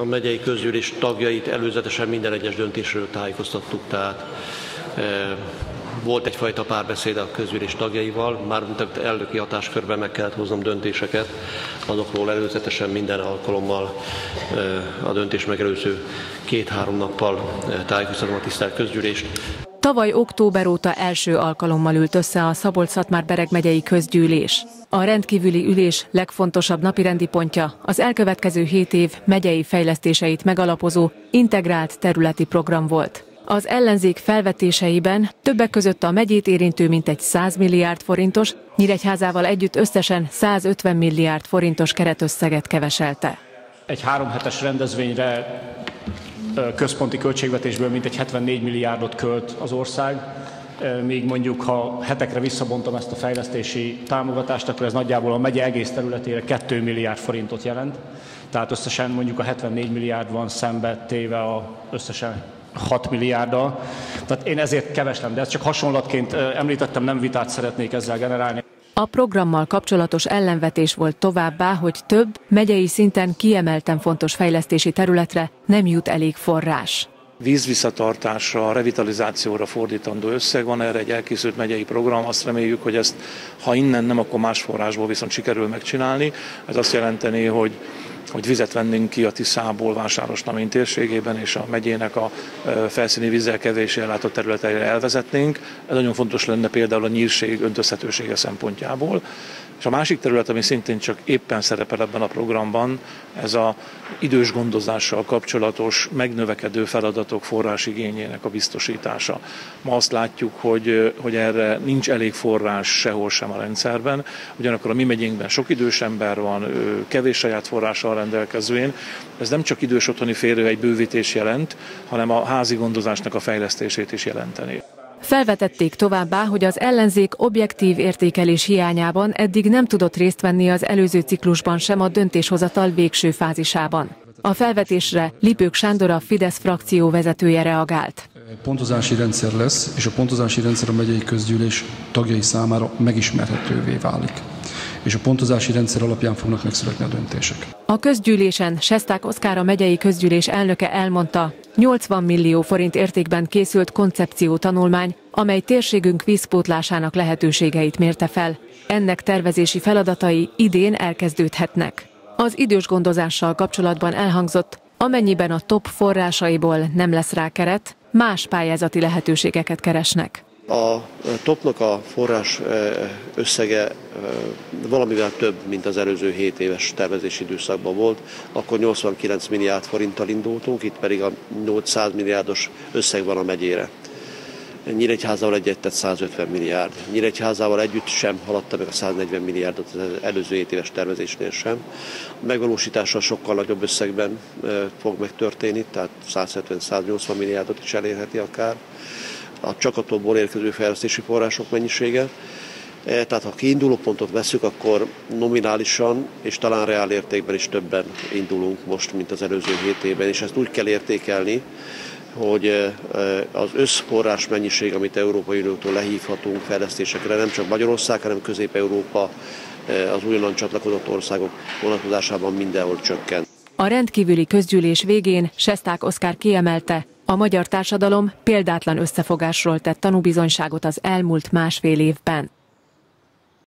a megyei közgyűlés tagjait előzetesen minden egyes döntésről tájékoztattuk, tehát volt egyfajta párbeszéd a közgyűlés tagjaival, már elnöki hatáskörben meg kellett hoznom döntéseket, azokról előzetesen minden alkalommal a döntés megelőző 2-3 nappal tájékoztatom a tisztelt közgyűlést. Tavaly október óta első alkalommal ült össze a Szabolcs-Szatmár-Bereg megyei közgyűlés. A rendkívüli ülés legfontosabb napirendi pontja az elkövetkező 7 év megyei fejlesztéseit megalapozó integrált területi program volt. Az ellenzék felvetéseiben többek között a megyét érintő mintegy 100 milliárd forintos, Nyíregyházával együtt összesen 150 milliárd forintos keretösszeget keveselte. Egy 3 hetes rendezvényre központi költségvetésből mintegy 74 milliárdot költ az ország, még mondjuk ha hetekre visszabontom ezt a fejlesztési támogatást, akkor ez nagyjából a megye egész területére 2 milliárd forintot jelent. Tehát összesen mondjuk a 74 milliárd van szembe téve a összesen 6 milliárddal. Tehát én ezért keveslem, de ezt csak hasonlatként említettem, nem vitát szeretnék ezzel generálni. A programmal kapcsolatos ellenvetés volt továbbá, hogy több, megyei szinten kiemelten fontos fejlesztési területre nem jut elég forrás. Vízvisszatartásra, revitalizációra fordítandó összeg van, erre egy elkészült megyei program, azt reméljük, hogy ezt ha innen nem, akkor más forrásból viszont sikerül megcsinálni. Ez azt jelenteni, hogy vizet vennénk ki a Tiszából Vásárosnamény térségében, és a megyének a felszíni vízzel kevéssé ellátott területeire elvezetnénk. Ez nagyon fontos lenne például a nyírség öntözhetősége szempontjából. És a másik terület, ami szintén csak éppen szerepel ebben a programban, ez az idős gondozással kapcsolatos, megnövekedő feladatok forrásigényének a biztosítása. Ma azt látjuk, hogy erre nincs elég forrás sehol sem a rendszerben, ugyanakkor a mi megyénkben sok idős ember van, kevés saját forrással rendelkezően. Ez nem csak idős otthoni férőhely bővítés jelent, hanem a házi gondozásnak a fejlesztését is jelenteni. Felvetették továbbá, hogy az ellenzék objektív értékelés hiányában eddig nem tudott részt venni az előző ciklusban sem a döntéshozatal végső fázisában. A felvetésre Lipők Sándor, a Fidesz frakció vezetője reagált. Pontozási rendszer lesz, és a pontozási rendszer a megyei közgyűlés tagjai számára megismerhetővé válik. És a pontozási rendszer alapján fognak megszületni a döntések. A közgyűlésen Seszták Oszkár, a megyei közgyűlés elnöke elmondta, 80 millió forint értékben készült koncepciótanulmány, amely térségünk vízpótlásának lehetőségeit mérte fel. Ennek tervezési feladatai idén elkezdődhetnek. Az idős gondozással kapcsolatban elhangzott, amennyiben a TOP forrásaiból nem lesz rá keret, más pályázati lehetőségeket keresnek. A TOP-nak a forrás összege valamivel több, mint az előző 7 éves tervezési időszakban volt, akkor 89 milliárd forinttal indultunk, itt pedig a 800 milliárdos összeg van a megyére. Nyíregyházával együtt 150 milliárd. Nyíregyházával együtt sem haladta meg a 140 milliárdot az előző 7 éves tervezésnél sem. A megvalósítása sokkal nagyobb összegben fog megtörténni, tehát 170-180 milliárdot is elérheti akár. A csakatóból érkező fejlesztési források mennyisége. Tehát ha kiinduló pontot veszük, akkor nominálisan és talán reál értékben is többen indulunk most, mint az előző 7 évben. És ezt úgy kell értékelni, hogy az összforrás mennyiség, amit Európai Uniótól lehívhatunk fejlesztésekre, nem csak Magyarország, hanem Közép-Európa, az újonnan csatlakozott országok vonatkozásában mindenhol csökken. A rendkívüli közgyűlés végén Seszták Oszkár kiemelte, a magyar társadalom példátlan összefogásról tett tanúbizonyságot az elmúlt másfél évben.